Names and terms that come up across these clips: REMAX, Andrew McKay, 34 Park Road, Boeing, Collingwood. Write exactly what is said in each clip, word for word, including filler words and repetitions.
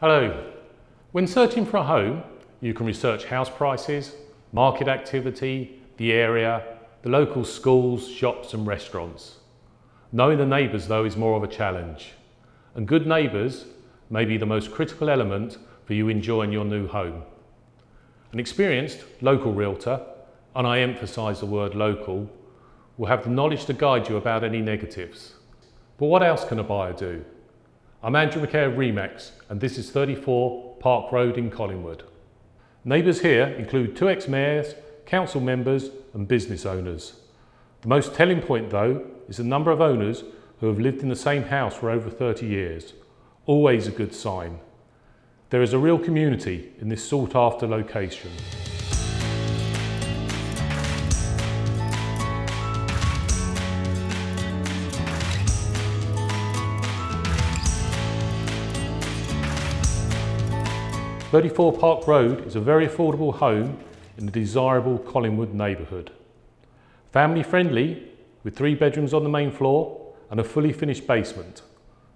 Hello. When searching for a home, you can research house prices, market activity, the area, the local schools, shops and restaurants. Knowing the neighbours though is more of a challenge, and good neighbours may be the most critical element for you enjoying your new home. An experienced local realtor, and I emphasise the word local, will have the knowledge to guide you about any negatives. But what else can a buyer do? I'm Andrew McKay of REMAX, and this is thirty-four Park Road in Collingwood. Neighbours here include two ex-mayors, council members and business owners. The most telling point though is the number of owners who have lived in the same house for over thirty years. Always a good sign. There is a real community in this sought-after location. thirty-four Park Road is a very affordable home in the desirable Collingwood neighbourhood. Family friendly, with three bedrooms on the main floor and a fully finished basement,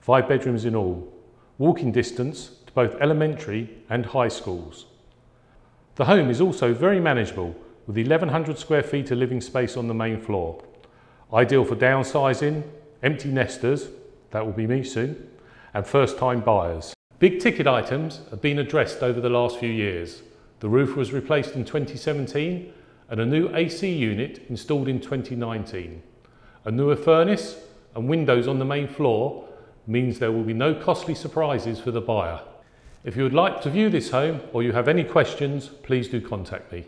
five bedrooms in all, walking distance to both elementary and high schools. The home is also very manageable, with eleven hundred square feet of living space on the main floor. Ideal for downsizing, empty nesters, that will be me soon, and first-time buyers. Big ticket items have been addressed over the last few years. The roof was replaced in twenty seventeen and a new A C unit installed in twenty nineteen. A newer furnace and windows on the main floor means there will be no costly surprises for the buyer. If you would like to view this home or you have any questions, please do contact me.